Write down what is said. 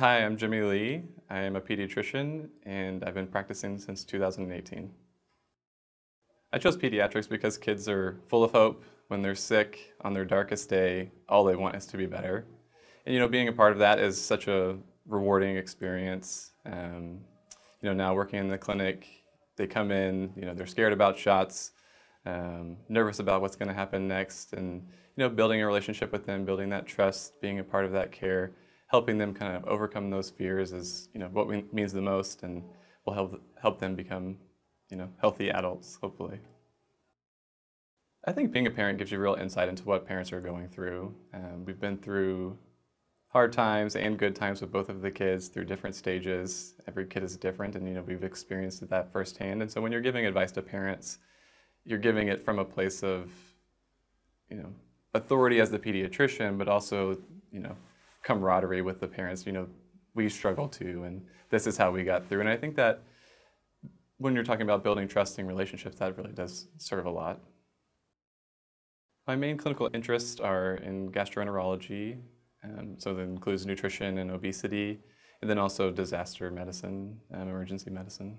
Hi, I'm Jimmy Lee. I am a pediatrician and I've been practicing since 2018. I chose pediatrics because kids are full of hope. When they're sick, on their darkest day, all they want is to be better. And you know, being a part of that is such a rewarding experience. You know, now working in the clinic, they come in, you know, they're scared about shots, nervous about what's going to happen next, and you know, building a relationship with them, building that trust, being a part of that care, helping them kind of overcome those fears is, you know, what means the most and will help them become, you know, healthy adults, hopefully. I think being a parent gives you real insight into what parents are going through. We've been through hard times and good times with both of the kids through different stages. Every kid is different and, you know, we've experienced that firsthand. And so when you're giving advice to parents, you're giving it from a place of, you know, authority as the pediatrician, but also, you know, camaraderie with the parents. You know, we struggle too, and this is how we got through. And I think that when you're talking about building trusting relationships, that really does serve a lot. My main clinical interests are in gastroenterology, so that includes nutrition and obesity, and then also disaster medicine, emergency medicine.